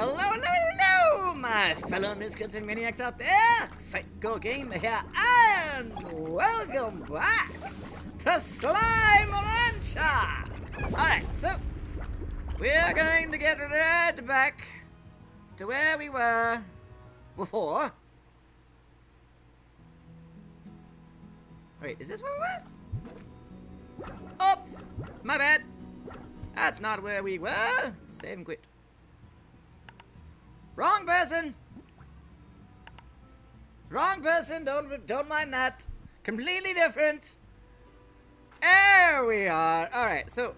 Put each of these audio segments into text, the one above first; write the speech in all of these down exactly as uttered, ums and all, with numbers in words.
Hello, hello, hello, my fellow misfits and maniacs out there. Syko Gam here, and welcome back to Slime Rancher. Alright, so we're going to get right back to where we were before. Wait, is this where we were? Oops! My bad. That's not where we were. Save and quit. Wrong person! Wrong person, don't don't mind that. Completely different. There we are. Alright, so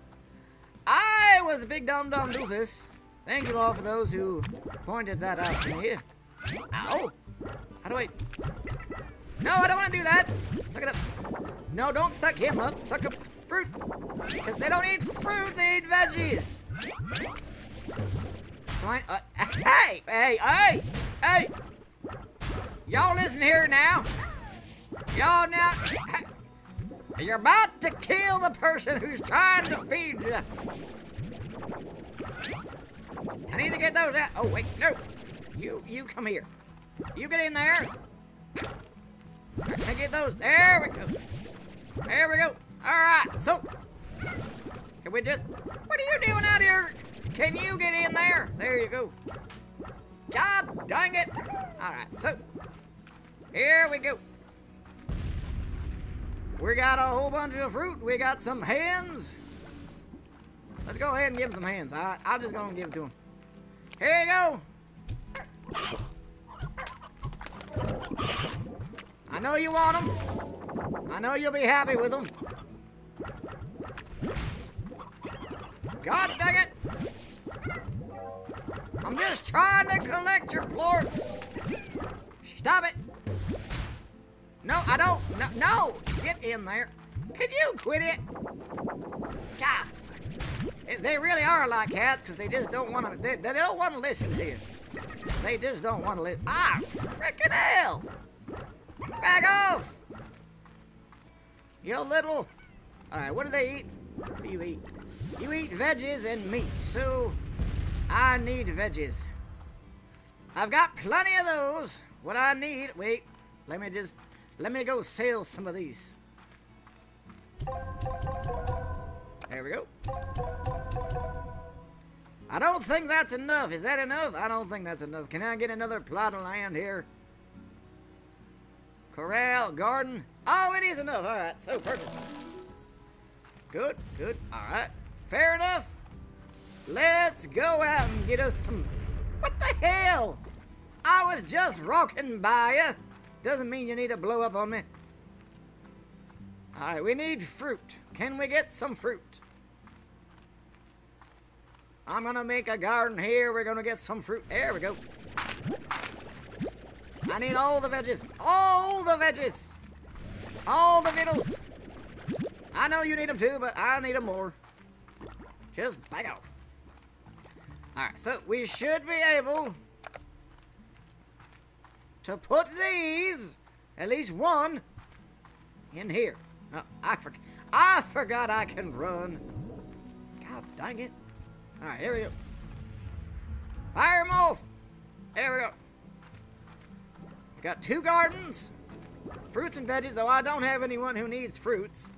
I was a big dumb dumb doofus. Thank you all for those who pointed that out to me. Ow! How do I... No, I don't want to do that! Suck it up. No, don't suck him up. Suck up fruit. Because they don't eat fruit, they eat veggies. Fine. Uh, hey! Hey! Hey! Hey! Y'all listen here now. Y'all now... Hey. You're about to kill the person who's trying to feed you. I need to get those out. Oh, wait. No. You, you come here. You get in there. Can I get those? There we go. There we go. Alright, so. Can we just... What are you doing out here? Can you get in there? There you go. God dang it. Alright, so. Here we go. We got a whole bunch of fruit. We got some hands. Let's go ahead and give him some hands. I, I'm just going to give it to him. Here you go. I know you want them. I know you'll be happy with them. God dang it! I'm just trying to collect your plorts. Stop it! No, I don't. No, no, get in there. Could you quit it? Guys, they really are like cats because they just don't want to. They, they don't want to listen to you. They just don't want to listen. Ah, frickin' hell! Back off! You little. All right, what do they eat? What do you eat? You eat veggies and meat, so I need veggies. I've got plenty of those. What I need... Wait, let me just... Let me go sell some of these. There we go. I don't think that's enough. Is that enough? I don't think that's enough. Can I get another plot of land here? Corral, garden. Oh, it is enough. All right, so purchase. Good, good. All right. Fair enough. Let's go out and get us some... What the hell? I was just walking by ya. Doesn't mean you need to blow up on me. Alright, we need fruit. Can we get some fruit? I'm gonna make a garden here. We're gonna get some fruit. There we go. I need all the veggies. All the veggies. All the vittles. I know you need them too, but I need them more. Just back off. Alright, so we should be able to put these, at least one, in here. Oh, I, for I forgot I can run. God dang it. Alright, here we go. Fire them off. There we go. We got two gardens. Fruits and veggies, though I don't have anyone who needs fruits.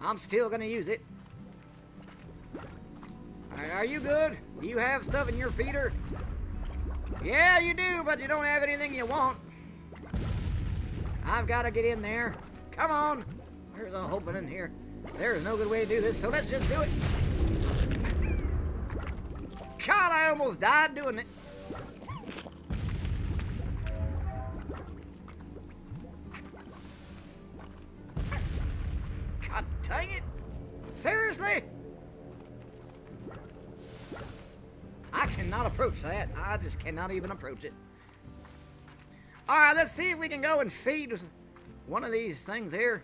I'm still going to use it. Alright, are you good? Do you have stuff in your feeder? Yeah, you do, but you don't have anything you want. I've got to get in there. Come on. There's a whole bunch in here. There is no good way to do this, so let's just do it. God, I almost died doing it. God dang it. Seriously? I cannot approach that. I just cannot even approach it. Alright, let's see if we can go and feed one of these things here.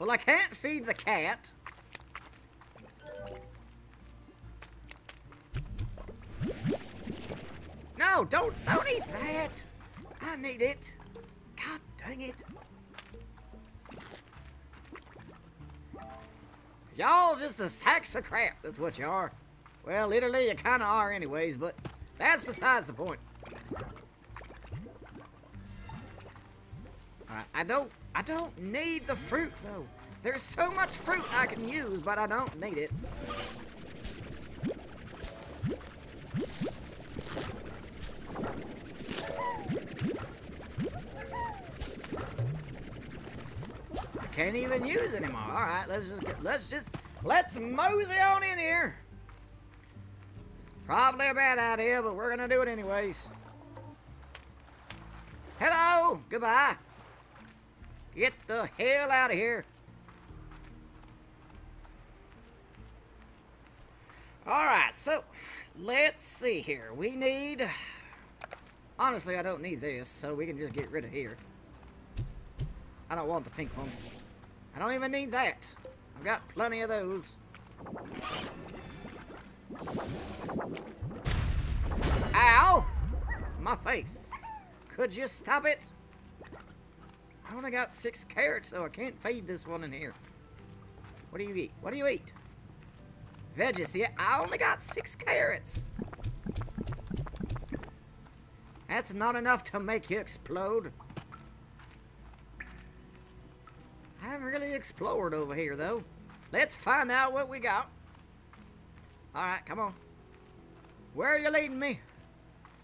Well, I can't feed the cat. No, don't, don't eat that. I need it. God dang it. Y'all just a sacks of crap. That's what you are. Well, literally, you kind of are anyways, but that's besides the point. Alright, I don't, I don't need the fruit, though. There's so much fruit I can use, but I don't need it. I can't even use it anymore. Alright, let's just, get, let's just, let's mosey on in here. It's probably a bad idea, but we're gonna do it anyways. Hello! Goodbye! Get the hell out of here. Alright, so let's see here. We need... Honestly, I don't need this, so we can just get rid of here. I don't want the pink ones. I don't even need that. I've got plenty of those. Ow! My face. Could you stop it? I only got six carrots, so I can't feed this one in here. What do you eat? What do you eat? Veggies, yeah. I only got six carrots. That's not enough to make you explode. I haven't really explored over here, though. Let's find out what we got. Alright, come on. Where are you leading me?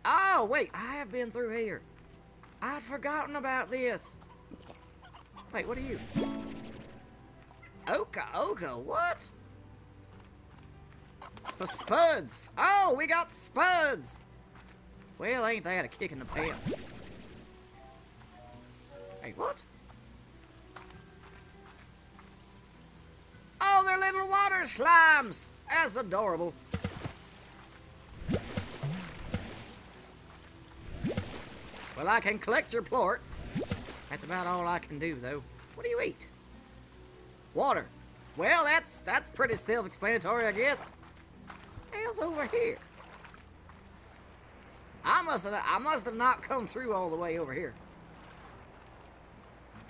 Oh, wait. I have been through here. I'd forgotten about this. Wait, what are you? Oka, Oka, what? It's for spuds. Oh, we got spuds. Well, ain't that a kick in the pants? Hey, what? Oh, they're little water slimes. That's adorable. Well, I can collect your plorts. That's about all I can do, though. What do you eat? Water. Well, that's that's pretty self-explanatory, I guess. Hell's over here. I must have I must have not come through all the way over here.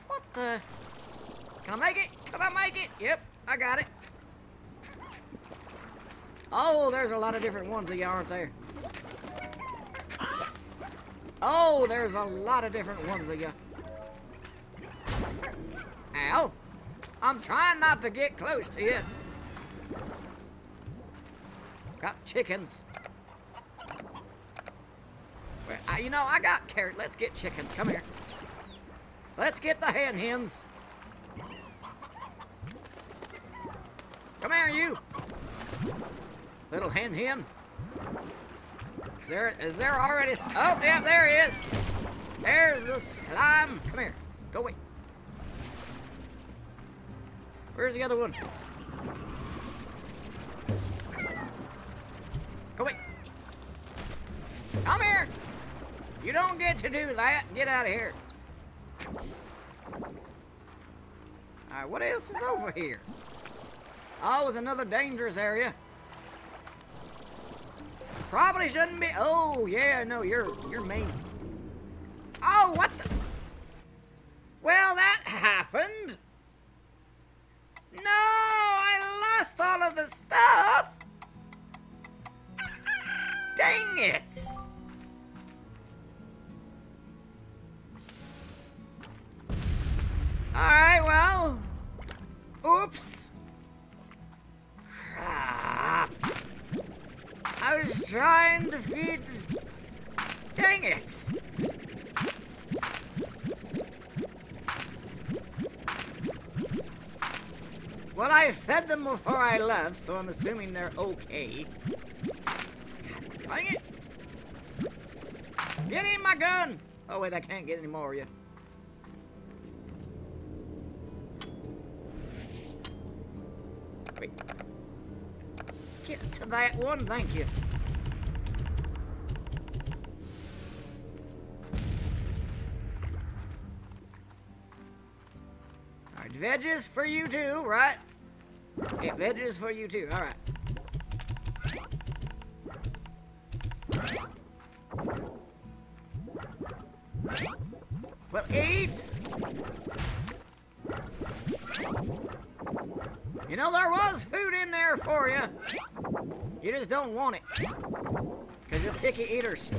What the? Can I make it? Can I make it? Yep, I got it. Oh, there's a lot of different ones of you, aren't there? Oh, there's a lot of different ones of you. Ow! I'm trying not to get close to it. Got chickens. Well, I, you know, I got carrot. Let's get chickens. Come here. Let's get the hen hens. Come here, you. Little hen hen. Is there, is there already... Oh, yeah, there he is. There's the slime. Come here. Go away. Where's the other one? Go away. Come here. You don't get to do that. Get out of here. Alright, what else is over here? Oh, it was another dangerous area. Probably shouldn't be... Oh, yeah, no, you're, you're mean. Oh, what the... Well, that happened. No, I lost all of the stuff. Dang it. All right, well. Oops. Crap. I was trying to feed this. Dang it. Well, I fed them before I left, so I'm assuming they're okay. God dang it! Get in my gun! Oh, wait, I can't get any more of you. Wait. Get to that one, thank you. Alright, veggies for you too, right? Yeah, veggies for you too. All right. Well, eat. You know there was food in there for you. You just don't want it. Because you're picky eaters.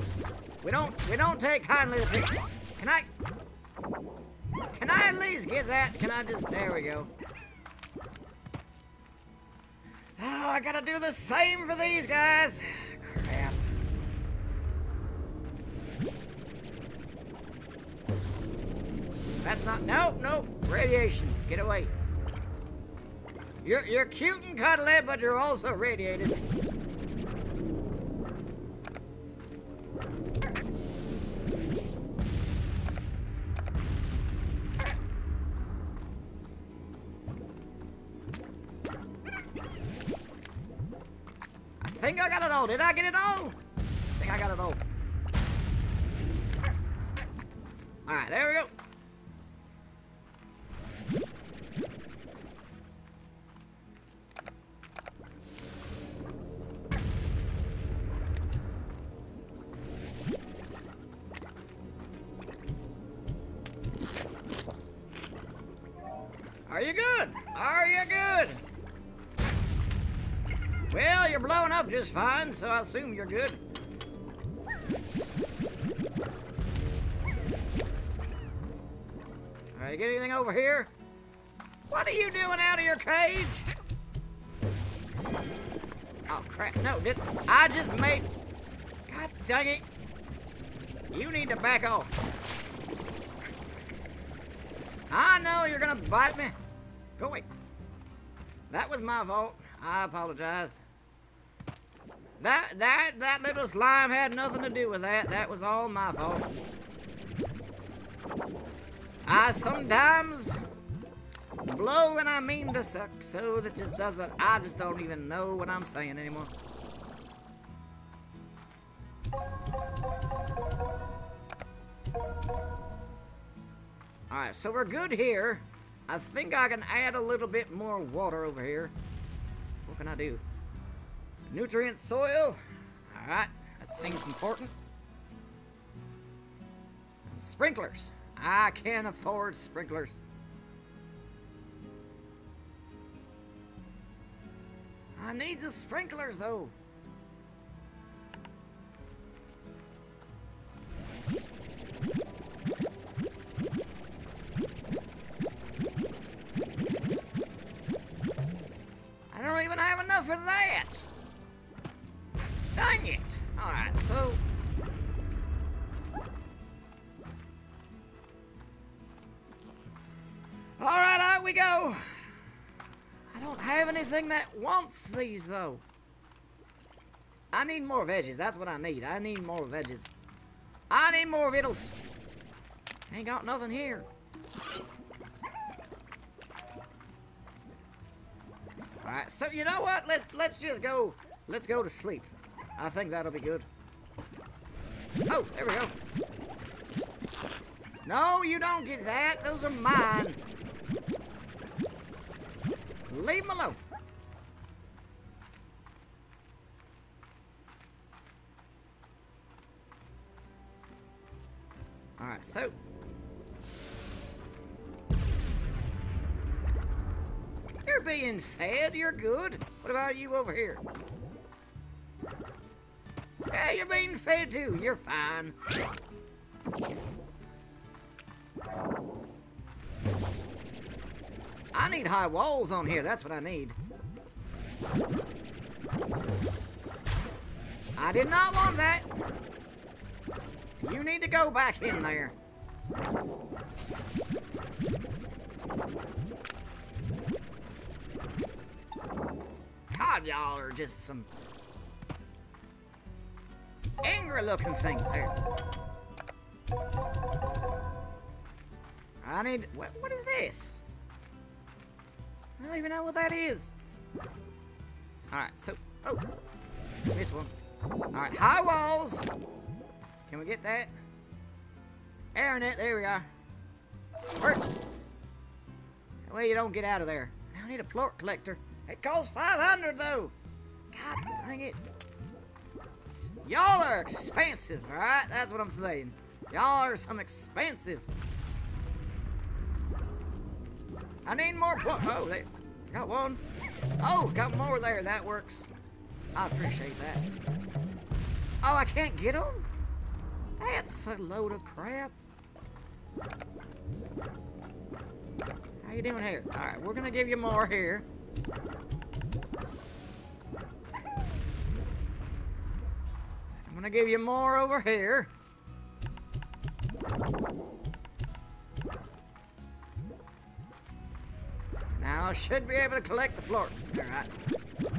We don't we don't take kindly to picky. Can I Can I at least get that? Can I just there we go. Oh, I gotta do the same for these guys. Crap. That's not no, no. Radiation. Get away. You're, you're cute and cuddly, but you're also radiated. I think I got it all. Did I get it all? I think I got it all. All right, there we go. Are you good? Are you good? Well, you're blowing up just fine, so I assume you're good. All right, you get anything over here? What are you doing out of your cage? Oh, crap. No, did I just made... God dang it. You need to back off. I know you're gonna bite me. Go away. That was my fault. I apologize. That that that little slime had nothing to do with that. That was all my fault. I sometimes blow when I mean to suck, so that just doesn't. I just don't even know what I'm saying anymore. All right, so we're good here. I think I can add a little bit more water over here. What can I do? Nutrient soil. All right, that seems important. And sprinklers. I can't afford sprinklers. I need the sprinklers, though. For that. Dang it. All right, so all right, out we go. I don't have anything that wants these, though. I need more veggies. That's what I need. I need more veggies. I need more vittles. Ain't got nothing here. All right, so you know what? Let's let's just go. Let's go to sleep. I think that'll be good. Oh, there we go. No, you don't get that. Those are mine. Leave them alone. All right, so. You're being fed. You're good. What about you over here? Yeah, you're being fed too. You're fine. I need high walls on here. That's what I need. I did not want that. You need to go back in there. God, y'all are just some angry-looking things here. I need... What, what is this? I don't even know what that is. Alright, so... Oh! This one. Alright, high walls! Can we get that? Air net, there we are. Purchase! That way you don't get out of there. Now I need a plort collector. It costs five hundred, though. God dang it. Y'all are expensive, all right? That's what I'm saying. Y'all are some expensive. I need more. Oh, there. Got one. Oh, got more there. That works. I appreciate that. Oh, I can't get them? That's a load of crap. How you doing here? Alright, we're gonna give you more here. I'm gonna give you more over here. Now I should be able to collect the plorts. Alright.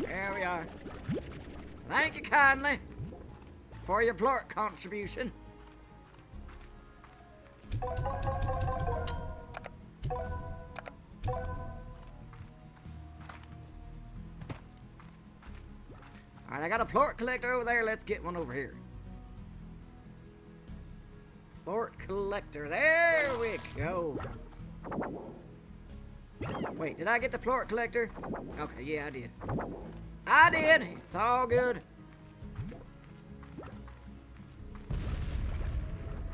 There we are. Thank you kindly for your plort contribution. Alright, I got a plort collector over there. Let's get one over here. Plort collector. There we go. Wait, did I get the plort collector? Okay, yeah, I did. I did! It's all good.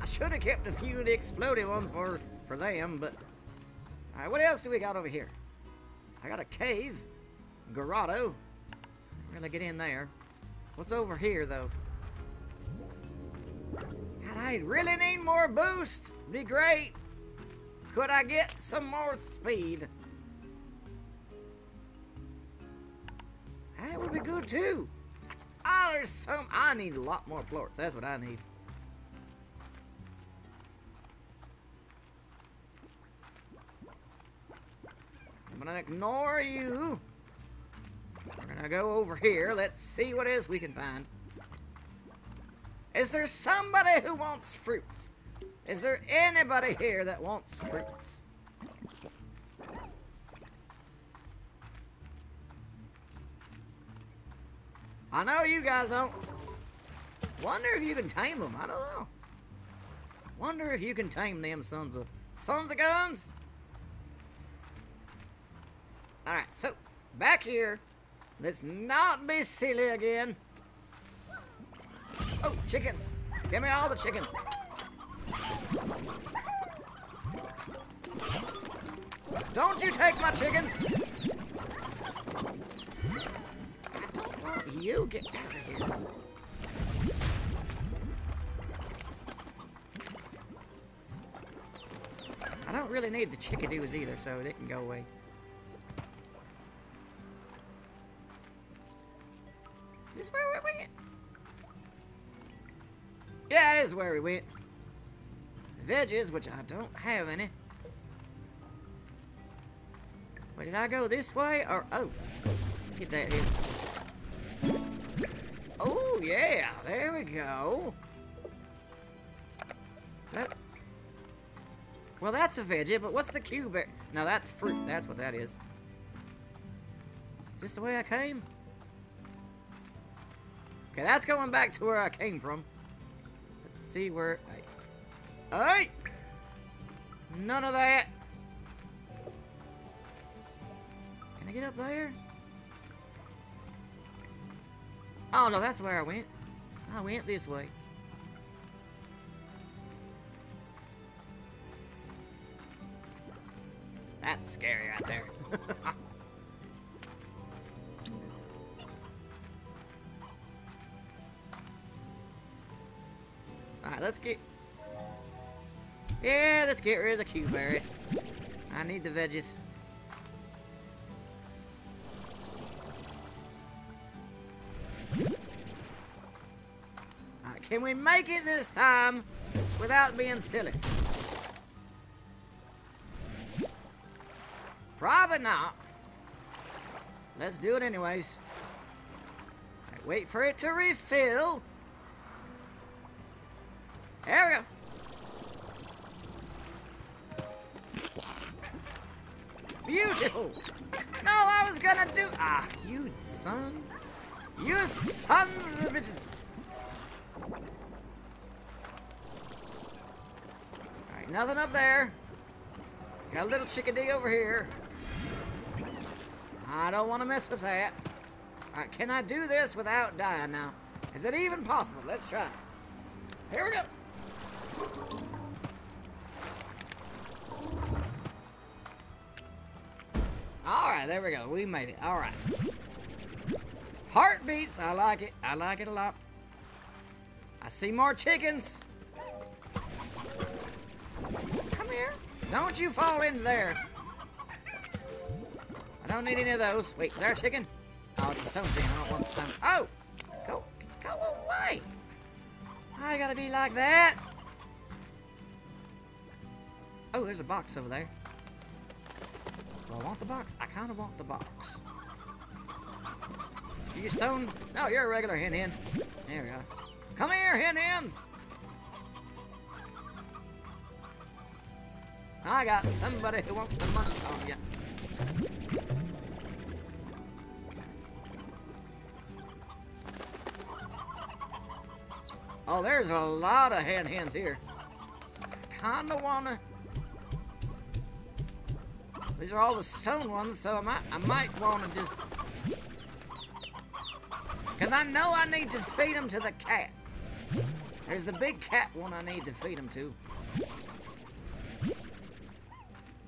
I should have kept a few of the exploded ones for, for them, but... Alright, what else do we got over here? I got a cave. Grotto. Really get in there. What's over here, though? God, I really need more boost. Be great. Could I get some more speed? That would be good, too. Oh, there's some... I need a lot more plorts. That's what I need. I'm gonna ignore you. We're gonna go over here. Let's see what else we can find. Is there somebody who wants fruits? Is there anybody here that wants fruits? I know you guys don't. Wonder if you can tame them. I don't know. Wonder if you can tame them sons of sons of guns. All right, so back here. Let's not be silly again. Oh, chickens! Give me all the chickens. Don't you take my chickens! You get out of here. I don't really need the chickadees either, so they can go away. Is this where we went? Yeah, it is where we went. Veggies, which I don't have any. Wait, did I go this way or oh? Get that here. Oh, yeah, there we go. That, well, that's a veggie, but what's the cube? No, that's fruit. That's what that is. Is this the way I came? Okay, that's going back to where I came from. Let's see where... Hey! None of that. Can I get up there? Oh, no, that's where I went. I went this way. That's scary right there. Alright, let's get... Yeah, let's get rid of the cube berry. I need the veggies. Can we make it this time without being silly? Probably not. Let's do it anyways. Right, wait for it to refill. There we go. Beautiful. No, I was gonna do... Ah, you son. You sons of bitches. Alright, nothing up there. Got a little chickadee over here. I don't want to mess with that. Alright, can I do this without dying now? Is it even possible? Let's try. Here we go. Alright, there we go. We made it. Alright. Heartbeats. I like it. I like it a lot. I see more chickens. Come here. Don't you fall in there. I don't need any of those. Wait, is there a chicken? Oh, it's a stone chicken. I don't want the stone. Oh! Go, go away! I gotta be like that. Oh, there's a box over there. Do I want the box? I kind of want the box. Are you stone? No, you're a regular hen hen. There we go. Come here, hen hens! I got somebody who wants to munch on you. Oh, there's a lot of hen hens here. Kinda wanna. These are all the stone ones, so I might, I might wanna just. Cause I know I need to feed them to the cat. There's the big cat one I need to feed them to.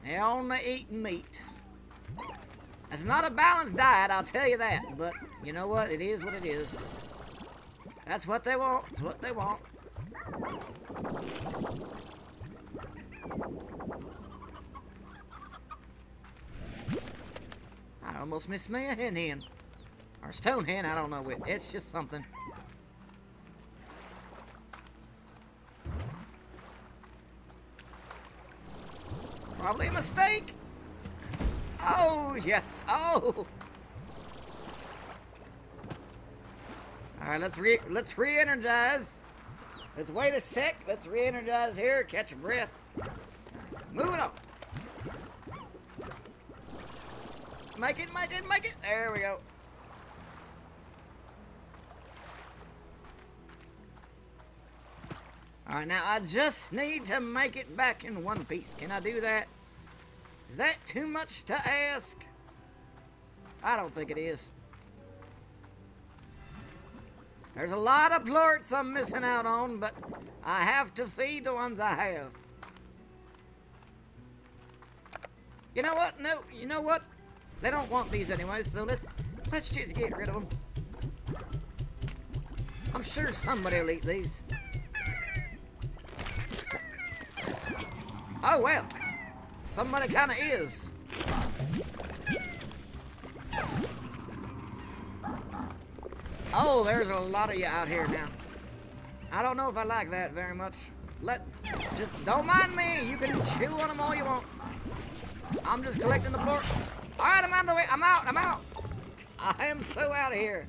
They only eat meat. It's not a balanced diet, I'll tell you that. But you know what? It is what it is. That's what they want. It's what they want. I almost missed me a hen hen. Or stone hen, I don't know which. It's just something. Probably a mistake. Oh, yes. Oh. All right, let's re let's re-energize. Let's wait a sec. Let's re-energize here. Catch a breath. Moving on. Make it, make it, make it. There we go. All right, now I just need to make it back in one piece. Can I do that? Is that too much to ask? I don't think it is. There's a lot of plorts I'm missing out on, but I have to feed the ones I have. You know what? No, you know what? They don't want these anyway, so let, let's just get rid of them. I'm sure somebody will eat these. Oh, well. Somebody kind of is. Oh, there's a lot of you out here now. I don't know if I like that very much. Let, just don't mind me. You can chew on them all you want. I'm just collecting the ports. All right, I'm out of the way. I'm out. I'm out. I am so out of here.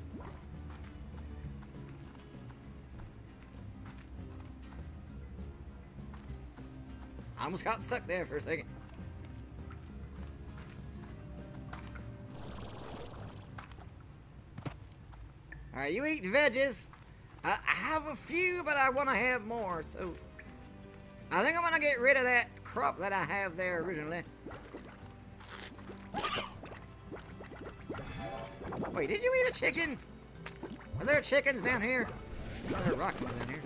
I almost got stuck there for a second. All right, you eat veggies. I have a few, but I want to have more, so I think I'm going to get rid of that crop that I have there originally. Wait, did you eat a chicken? Are there chickens down here? Are there rock ones down here?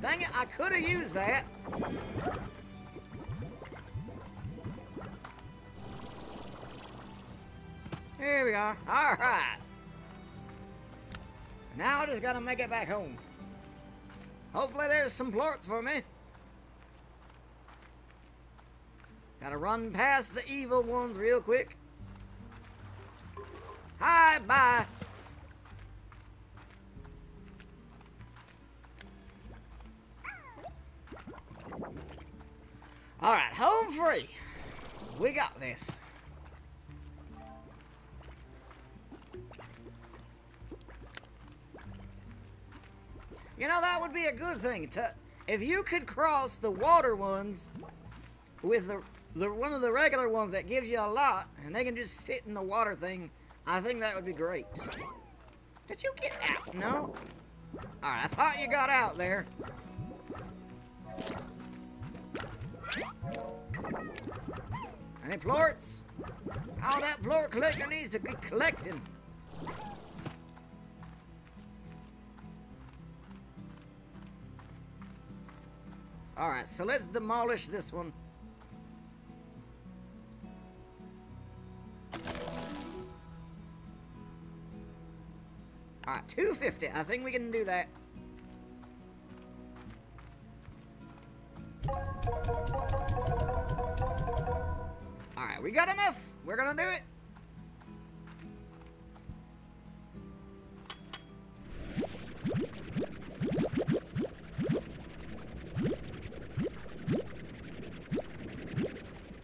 Dang it, I could have used that. Here we are. All right. Now I just gotta make it back home. Hopefully there's some plorts for me. Gotta run past the evil ones real quick. Hi, bye. All right, home free. We got this. You know, that would be a good thing to, if you could cross the water ones with the, the one of the regular ones that gives you a lot, and they can just sit in the water thing, I think that would be great. Did you get out? No? Alright, I thought you got out there. Any plorts? Oh, that plort collector needs to be collecting. Alright, so let's demolish this one. Alright, two fifty. I think we can do that. Alright, we got enough. We're gonna do it.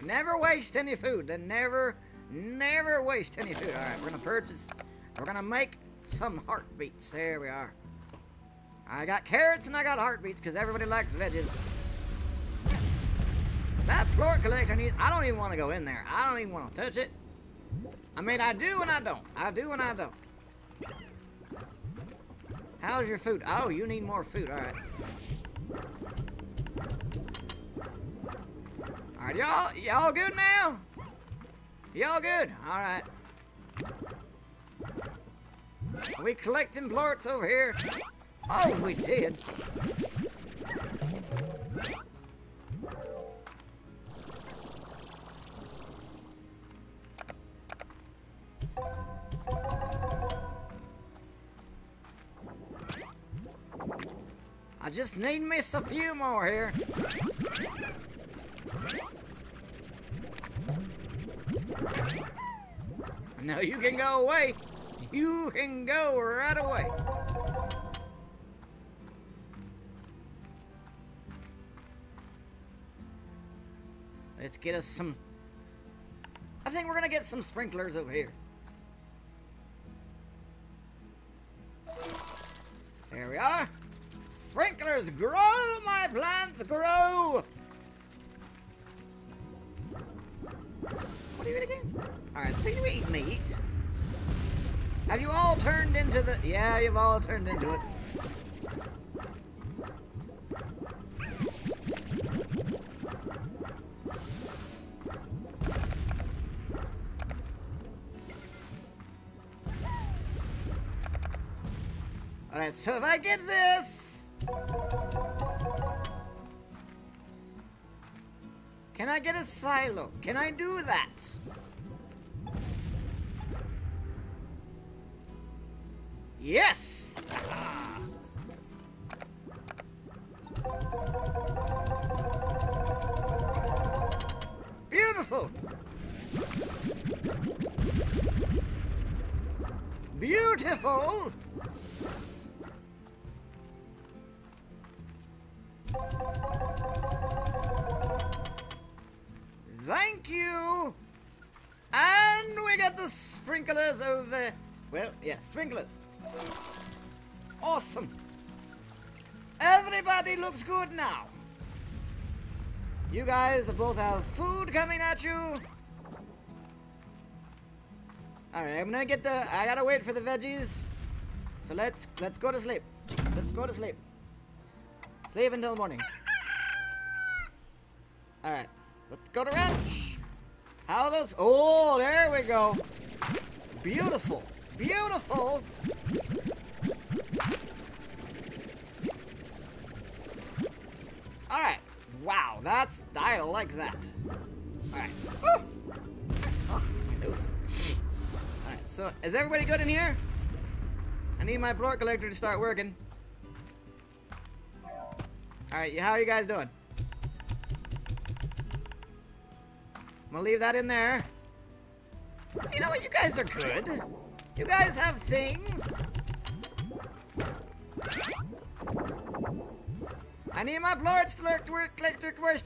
Never waste any food. They never, never waste any food. Alright, we're gonna purchase. We're gonna make some heartbeets. There we are. I got carrots and I got heartbeets because everybody likes veggies. That floor collector needs... I don't even want to go in there. I don't even want to touch it. I mean, I do and I don't. I do and I don't. How's your food? Oh, you need more food. Alright. Alright, y'all... Y'all good now? Y'all good? Alright. We collecting plorts over here. Oh, we did. I just need miss a few more here. No, you can go away. You can go right away. Let's get us some... I think we're gonna get some sprinklers over here. There we are. Sprinklers, grow, my plants, grow! What do you eat again? Alright, so you eat meat. Have you all turned into the... Yeah, you've all turned into it. Alright, so if I get this... Can I get a silo? Can I do that? Yes! Ah. Beautiful! Beautiful! Thank you! And we got the sprinklers over... Well, yes, sprinklers. Awesome. Everybody looks good now. You guys both have food coming at you. Alright, I'm gonna get the... I gotta wait for the veggies. So let's let's go to sleep. Let's go to sleep. Sleep until morning. Alright. Let's go to ranch. How those? Oh, there we go. Beautiful, beautiful. All right. Wow, that's I like that. All right. Oh, oh my nose. All right. So, is everybody good in here? I need my plort collector to start working. All right. How are you guys doing? I'm gonna leave that in there. You know what? You guys are good. You guys have things. I need my plorts to work, to work, to work.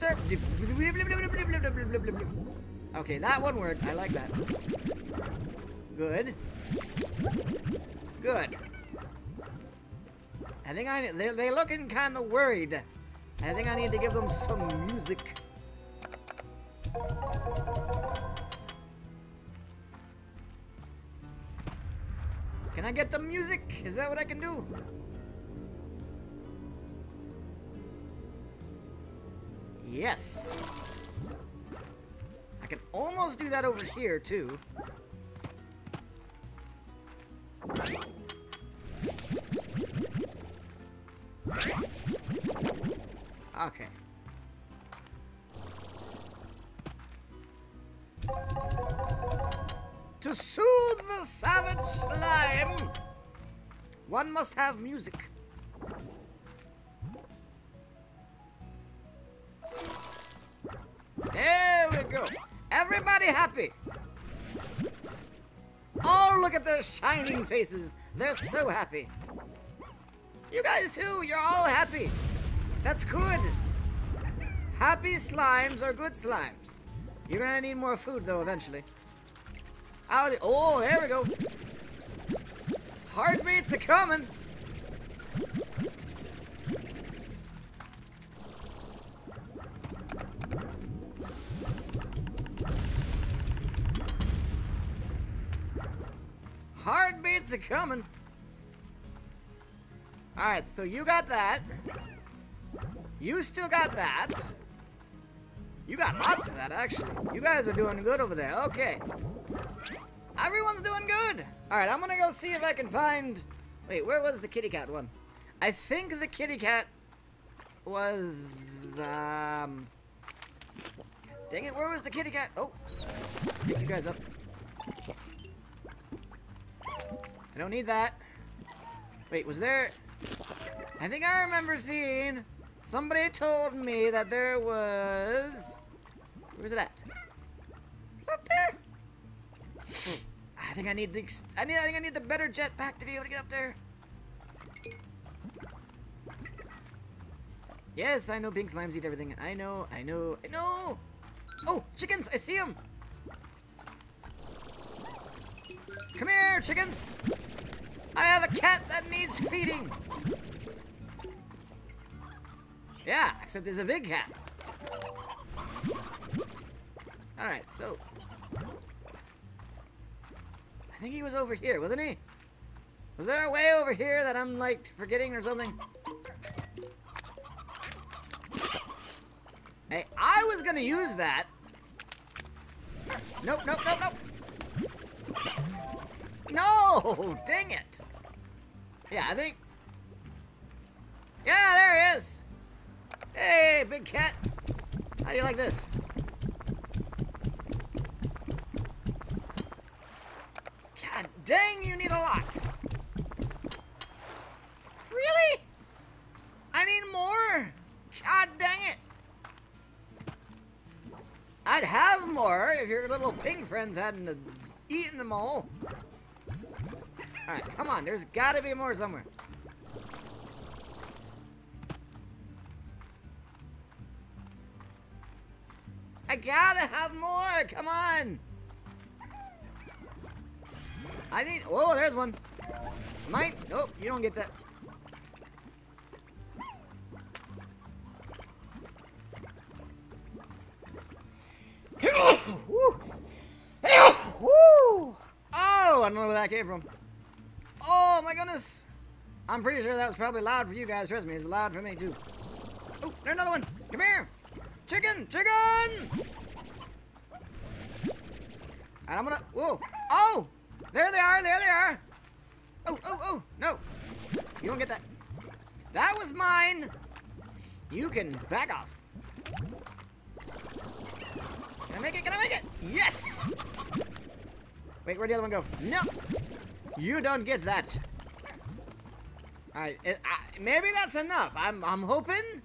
Okay, that one worked. I like that. Good. Good. I think I... They're, they're looking kind of worried. I think I need to give them some music. Can I get the music? Is that what I can do? Yes. I can almost do that over here too. Okay. To soothe the savage slime, One must have music. There we go. Everybody happy. Oh, look at their shining faces. They're so happy. You guys too, you're all happy. That's good. Happy slimes are good slimes. You're gonna need more food though eventually. Howdy. Oh, there we go. Heartbeats are coming. Heartbeats are coming. Alright, so you got that. You still got that. You got lots of that, actually. You guys are doing good over there. Okay. Everyone's doing good. Alright, I'm gonna go see if I can find... Wait, where was the kitty cat one? I think the kitty cat was... Um... Dang it, where was the kitty cat? Oh. Pick you guys up. I don't need that. Wait, was there... I think I remember seeing... Somebody told me that there was... Where's it at? It's up there! Oh, I think I need the... I, need, I think I need the better jetpack to be able to get up there. Yes, I know pink slimes eat everything. I know, I know, I know! Oh, chickens! I see them! Come here, chickens! I have a cat that needs feeding! Yeah, except it's a big cat. Alright, so... I think he was over here, wasn't he? Was there a way over here that I'm, like, forgetting or something? Hey, I was gonna use that! Nope, nope, nope, nope! No! Dang it! Yeah, I think... Yeah, there he is! Hey, big cat! How do you like this? God dang, you need a lot! Really? I need more? God dang it! I'd have more if your little ping friends hadn't eaten them all. Alright, come on, there's gotta be more somewhere. I gotta have more! Come on! I need... Oh, there's one! Mine? Nope, you don't get that. Oh, I don't know where that came from. Oh my goodness! I'm pretty sure that was probably loud for you guys. Trust me, it's loud for me too. Oh, there's another one! Come here! Chicken! Chicken! And I'm gonna... Whoa! Oh! There they are! There they are! Oh, oh, oh! No! You don't get that. That was mine! You can back off. Can I make it? Can I make it? Yes! Wait, where'd the other one go? No! You don't get that. Alright, maybe that's enough. I'm, I'm hoping...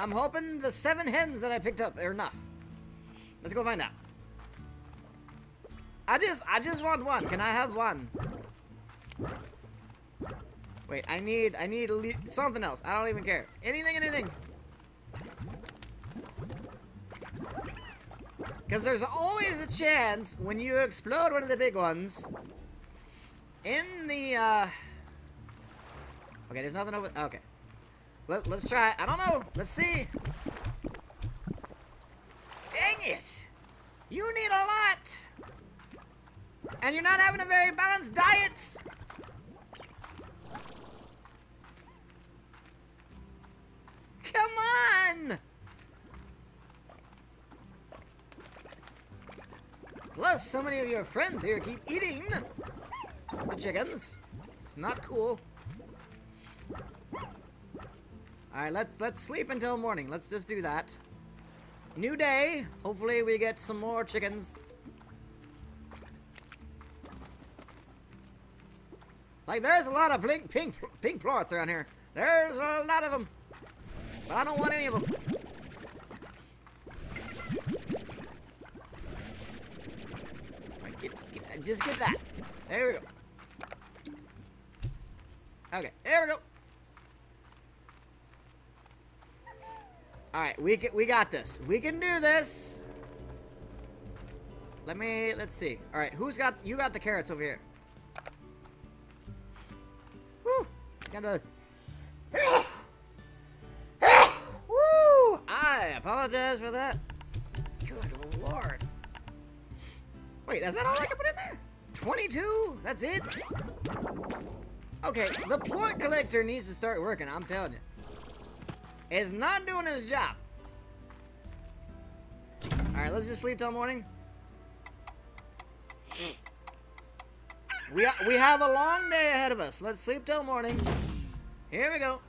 I'm hoping the seven hens that I picked up are enough. Let's go find out. I just, I just want one. Can I have one? Wait, I need, I need something else. I don't even care. Anything, anything. Because there's always a chance when you explode one of the big ones. In the, uh... Okay, there's nothing over... Okay. Let, let's try it. I don't know. Let's see. Dang it! You need a lot! And you're not having a very balanced diet! Come on! Plus, so many of your friends here keep eating the chickens. It's not cool. Alright, let's let's sleep until morning. Let's just do that. New day. Hopefully we get some more chickens. Like, there's a lot of pink, pink, pink plorts around here. There's a lot of them. But I don't want any of them. Right, get, get, just get that. There we go. Okay, there we go. All right, we can, we got this. We can do this. Let me, let's see. All right, who's got, you got the carrots over here. Woo, got a, woo, I apologize for that. Good Lord. Wait, is that all I can put in there? twenty-two, that's it? Okay, the plort collector needs to start working, I'm telling you. It's not doing his job. All right, let's just sleep till morning. We ha we have a long day ahead of us. Let's sleep till morning. Here we go.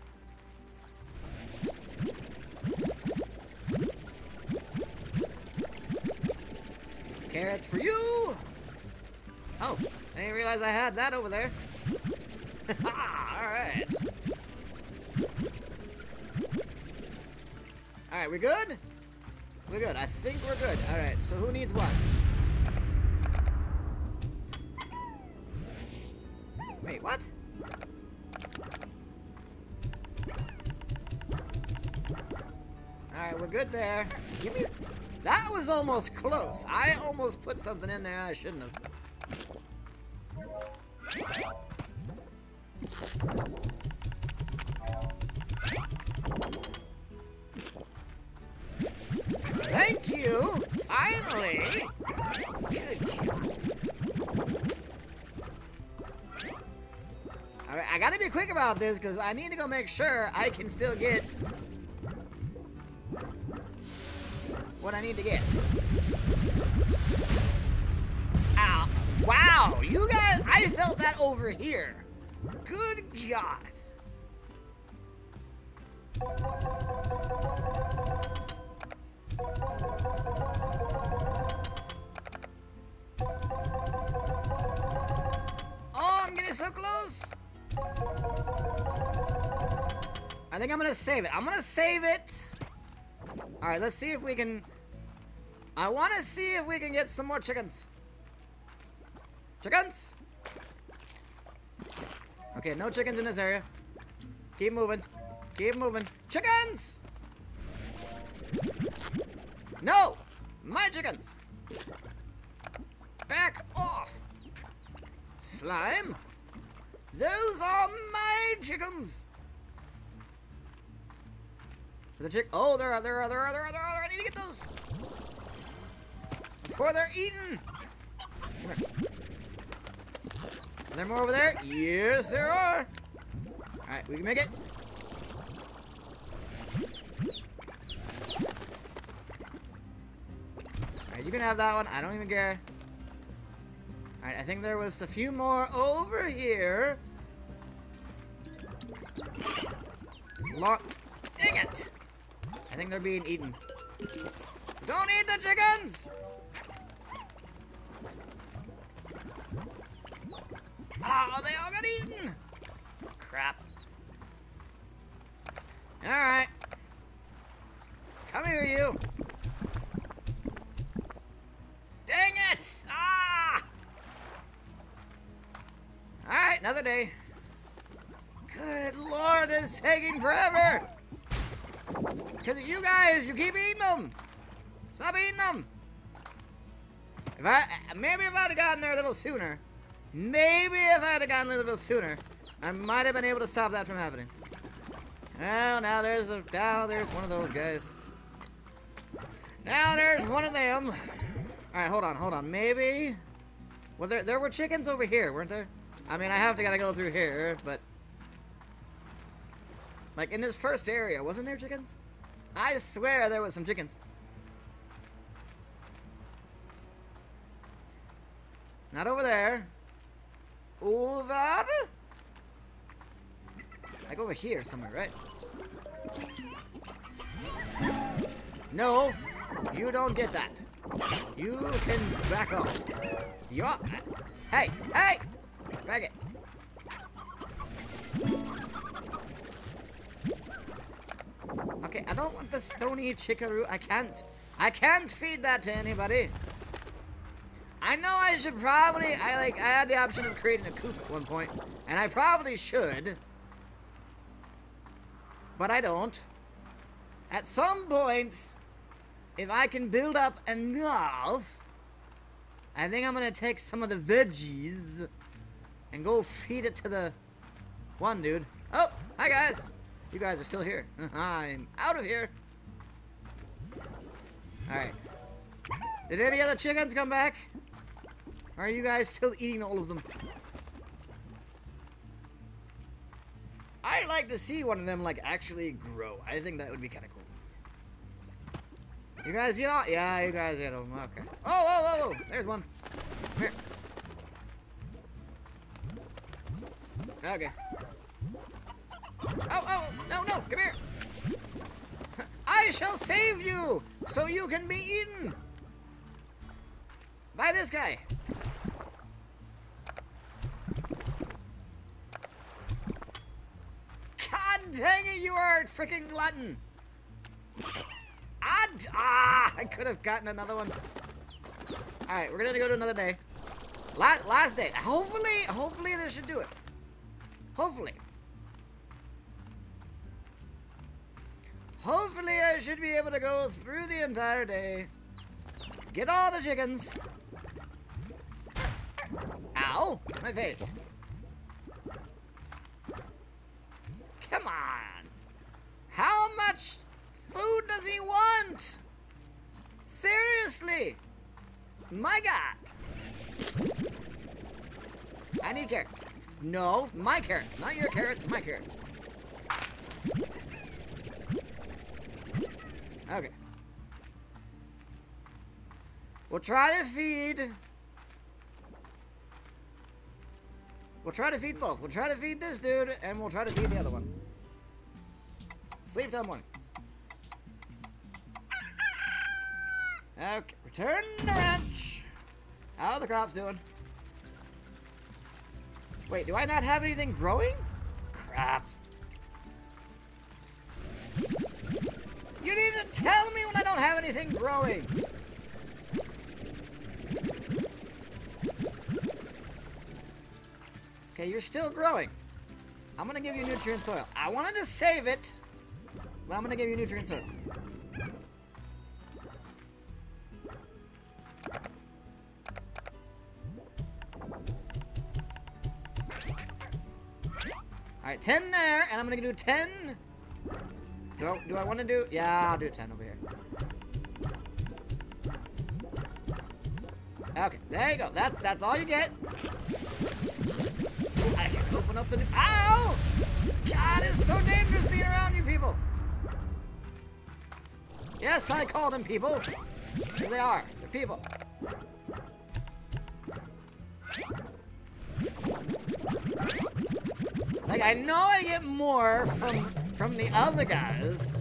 Carrots for you. Oh, I didn't realize I had that over there. All right. All right, we good? We're good. I think we're good. All right, so who needs what? Wait, what? All right, we're good there. Give me... That was almost close. I almost put something in there I shouldn't have. Thank you! Finally! Good. Alright, I gotta be quick about this because I need to go make sure I can still get what I need to get. Ow. Wow! You guys, I felt that over here. Good God. Oh, I'm getting so close. I think I'm gonna save it. I'm gonna save it. All right, let's see if we can. I want to see if we can get some more chickens. Chickens. Okay, no chickens in this area. Keep moving. Keep moving. Chickens. No! My chickens! Back off! Slime! Those are my chickens! The chick- Oh, there are, there are, there are, there are, there are! I need to get those! Before they're eaten! Come here. Are there more over there? Yes, there are! Alright, we can make it! You can have that one. I don't even care. All right, I think there was a few more over here. Locked. Dang it! I think they're being eaten. Don't eat the chickens! Oh, they all got eaten! Crap. All right. Come here, you. Dang it! Ah! Alright, another day. Good Lord, it's taking forever! Because of you guys, you keep eating them! Stop eating them! If I, maybe if I'd have gotten there a little sooner, maybe if I'd have gotten there a little sooner, I might have been able to stop that from happening. Well, now there's a, now there's one of those guys. Now there's one of them. All right, hold on, hold on. Maybe, well, there there were chickens over here, weren't there? I mean, I have to gotta go through here, but like in this first area, wasn't there chickens? I swear there was some chickens. Not over there. Over? Like over here somewhere, right? No, you don't get that. You can back off. Yup. Hey, hey! Back it. I don't want the stony Chickaroo. I can't. I can't feed that to anybody. I know I should probably... I like. I had the option of creating a coop at one point, and I probably should. But I don't. At some point, if I can build up enough, I think I'm going to take some of the veggies and go feed it to the one dude. Oh, hi guys. You guys are still here. I'm out of here. Alright. Did any other chickens come back? Or are you guys still eating all of them? I'd like to see one of them, like, actually grow. I think that would be kind of cool. You guys, you know? Yeah, you guys get them. Okay. Oh, whoa, whoa, whoa. There's one. Here. Okay. Oh, oh, no, no, come here. I shall save you so you can be eaten by this guy. God dang it, you are a freaking glutton. And, ah, I could have gotten another one. All right, we're going to go to another day. Last, last day. Hopefully, hopefully this should do it. Hopefully. Hopefully, I should be able to go through the entire day. Get all the chickens. Ow! My face. Come on! How much food does he want? Seriously! My God! I need carrots. No, my carrots. Not your carrots, my carrots. Okay. We'll try to feed... We'll try to feed both. We'll try to feed this dude, and we'll try to feed the other one. Sleep time one. Okay, return to the ranch. How are the crops doing? Wait, do I not have anything growing? Crap. You need to tell me when I don't have anything growing. Okay, you're still growing. I'm gonna give you nutrient soil. I wanted to save it, but I'm gonna give you nutrient soil. Alright, ten there, and I'm gonna do ten. Do I, do I want to do? Yeah, I'll do ten over here. Okay, there you go. That's that's all you get. I can open up the. Ow! God, it's so dangerous being around you people. Yes, I call them people. Here they are. They're people. Like I know I get more from. From the other guys,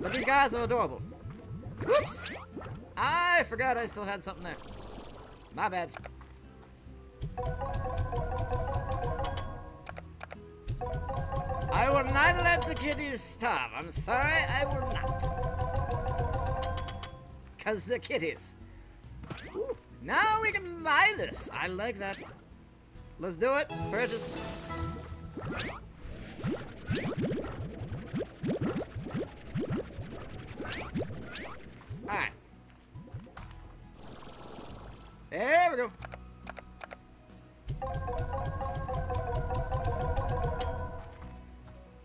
but these guys are adorable. Whoops! I forgot I still had something there. My bad. I will not let the kitties starve. I'm sorry, I will not. Cause the kitties. Ooh, now we can buy this. I like that. Let's do it. Purchase. Alright. There we go.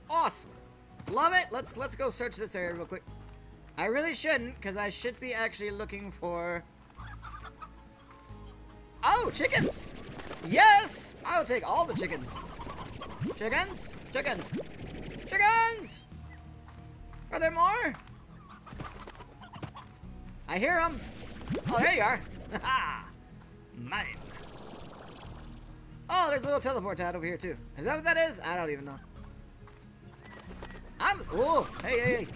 Awesome. Love it. Let's let's go search this area real quick. I really shouldn't, because I should be actually looking for... Oh, chickens! Yes! I'll take all the chickens. Chickens? Chickens. Chickens! Are there more? I hear them. Oh, there you are. Ha! Mine. Oh, there's a little teleport pad over here too. Is that what that is? I don't even know. I'm. Oh, hey, hey, hey!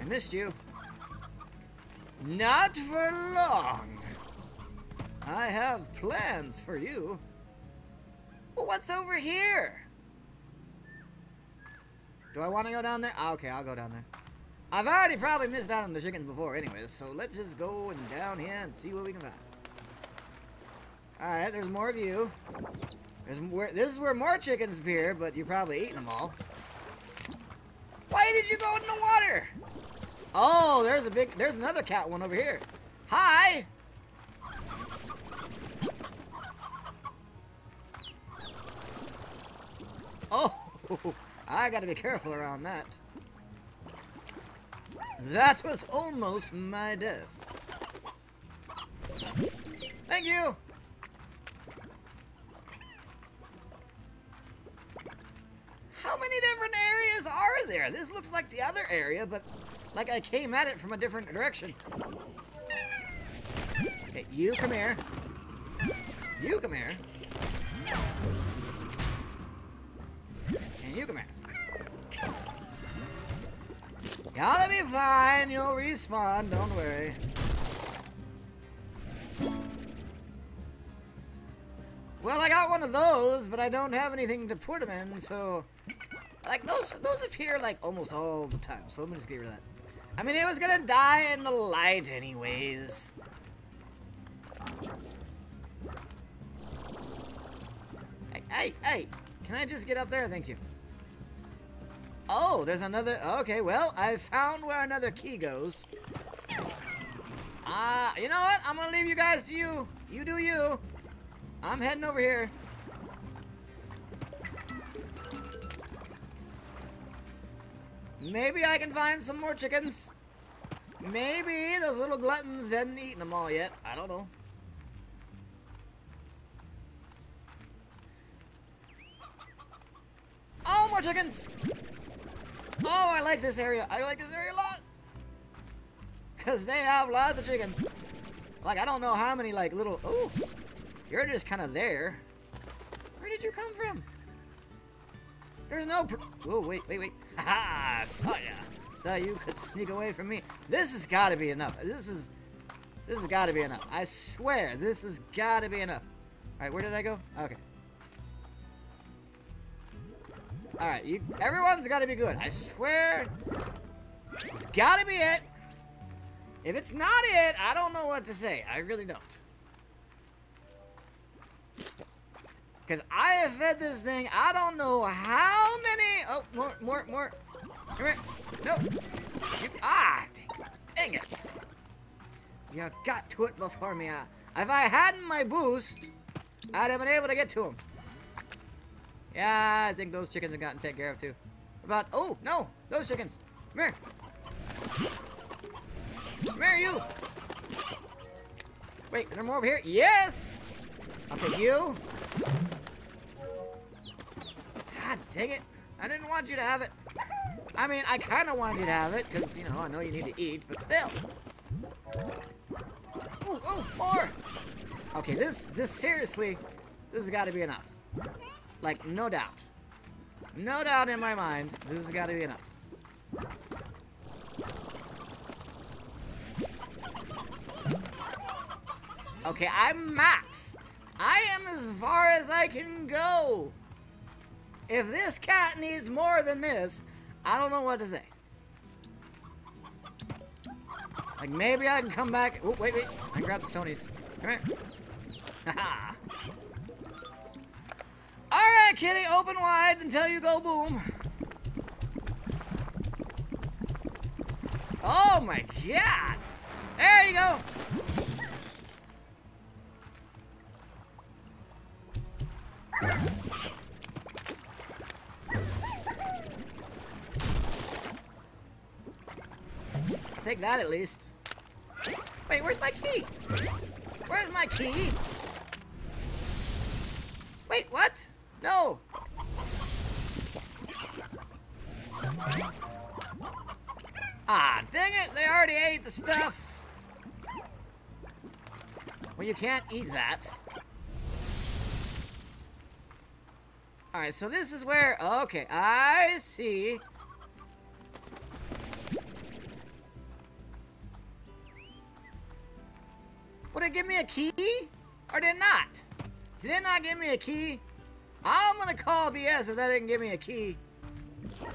I missed you. Not for long. I have plans for you. Well, what's over here? Do I want to go down there? Oh, okay, I'll go down there. I've already probably missed out on the chickens before anyways, so let's just go and down here and see what we can find. Alright, there's more of you. There's more, this is where more chickens appear, but you're probably eating them all. Why did you go in the water? Oh, there's a big, there's another cat one over here. Hi! Oh, I gotta be careful around that. That was almost my death. Thank you! How many different areas are there? This looks like the other area, but like I came at it from a different direction. Okay, you come here. You come here. And you come here. Y'all be fine, you'll respawn, don't worry. Well, I got one of those, but I don't have anything to put them in, so... Like, those those appear, like, almost all the time, so let me just get rid of that. I mean, it was gonna die in the light anyways. Hey, hey, hey! Can I just get up there? Thank you. Oh, there's another... Okay, well, I found where another key goes. Ah, uh, you know what? I'm gonna leave you guys to you. You do you. I'm heading over here. Maybe I can find some more chickens. Maybe those little gluttons hadn't eaten them all yet. I don't know. Oh, more chickens! Oh, I like this area. I like this area a lot. Because they have lots of chickens. Like, I don't know how many, like, little... Ooh, you're just kind of there. Where did you come from? There's no... Pr oh, wait, wait, wait. Ha-ha! Saw ya. Thought you could sneak away from me. This has got to be enough. This is... This has got to be enough. I swear, this has got to be enough. All right, where did I go? Okay. Alright, you everyone's gotta be good. I swear. It's gotta be it. If it's not it, I don't know what to say. I really don't. Cause I have fed this thing, I don't know how many. Oh, more, more, more. Come here. No. You, ah, dang, dang it. You got to it before me. I, if I hadn't my boost, I'd have been able to get to him. Yeah, I think those chickens have gotten taken care of too. About oh no, those chickens. Come here. Come here, you. Wait, are there more over here? Yes. I'll take you. God dang it! I didn't want you to have it. I mean, I kind of wanted you to have it because you know I know you need to eat, but still. Ooh, ooh, more. Okay, this this seriously, this has got to be enough. Like, no doubt. No doubt in my mind, this has got to be enough. Okay, I'm max. I am as far as I can go. If this cat needs more than this, I don't know what to say. Like, maybe I can come back. Oh, wait, wait. I grabbed the Tony's. Come here. Haha. Alright, kitty, open wide until you go boom. Oh my god! There you go! Take that at least. Wait, where's my key? Where's my key? Wait, what? No! Ah, dang it! They already ate the stuff! Well, you can't eat that. Alright, so this is where... Okay, I see. Would it give me a key? Or did it not? Did it not give me a key? I'm gonna call B S if that didn't give me a key. Did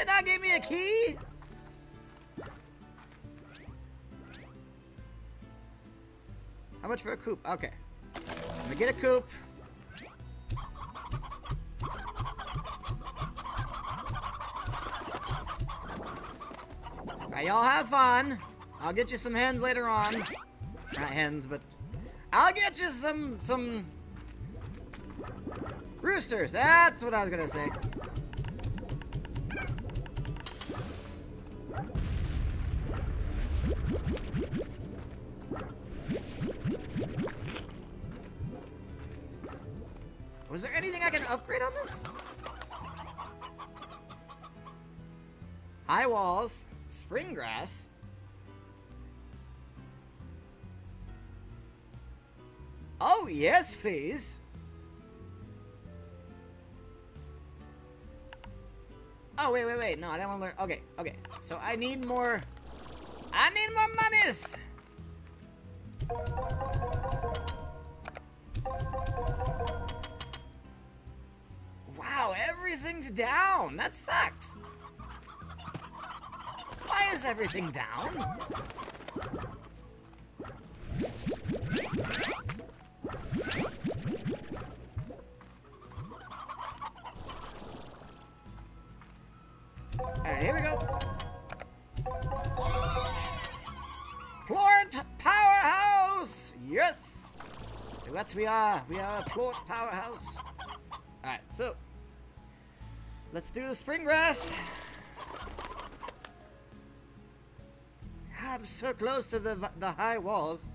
it not give me a key? How much for a coop? Okay. I'm gonna get a coop. Alright, y'all have fun. I'll get you some hens later on. Not hens, but I'll get you some some roosters. That's what I was gonna say. Was there anything I can upgrade on this? High walls, spring grass. Oh, yes, please. Oh, wait, wait, wait. No, I don't want to learn. Okay, okay. So I need more. I need more monies. Wow, everything's down. That sucks. Why is everything down? Alright, here we go. Plort powerhouse! Yes! That's we are. We are a plort powerhouse. Alright, so let's do the spring grass. I'm so close to the the high walls.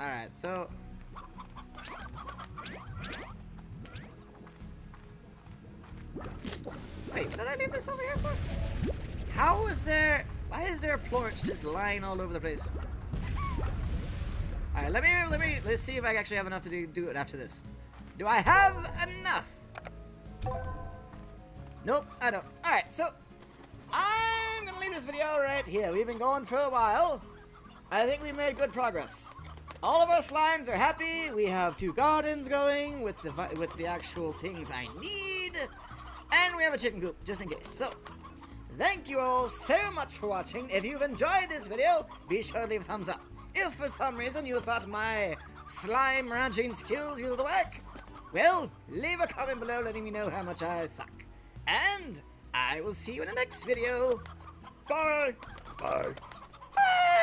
Alright, so wait, did I leave this over here for? How is there... Why is there a plorch just lying all over the place? Alright, let me... Let me... Let's see if I actually have enough to do, do it after this. Do I have enough? Nope, I don't. Alright, so I'm gonna leave this video right here. We've been going for a while. I think we made good progress. All of our slimes are happy. We have two gardens going with the, with the actual things I need. And we have a chicken coop, just in case. So, thank you all so much for watching. If you've enjoyed this video, be sure to leave a thumbs up. If for some reason you thought my slime ranching skills used to work, well, leave a comment below letting me know how much I suck. And I will see you in the next video. Bye. Bye.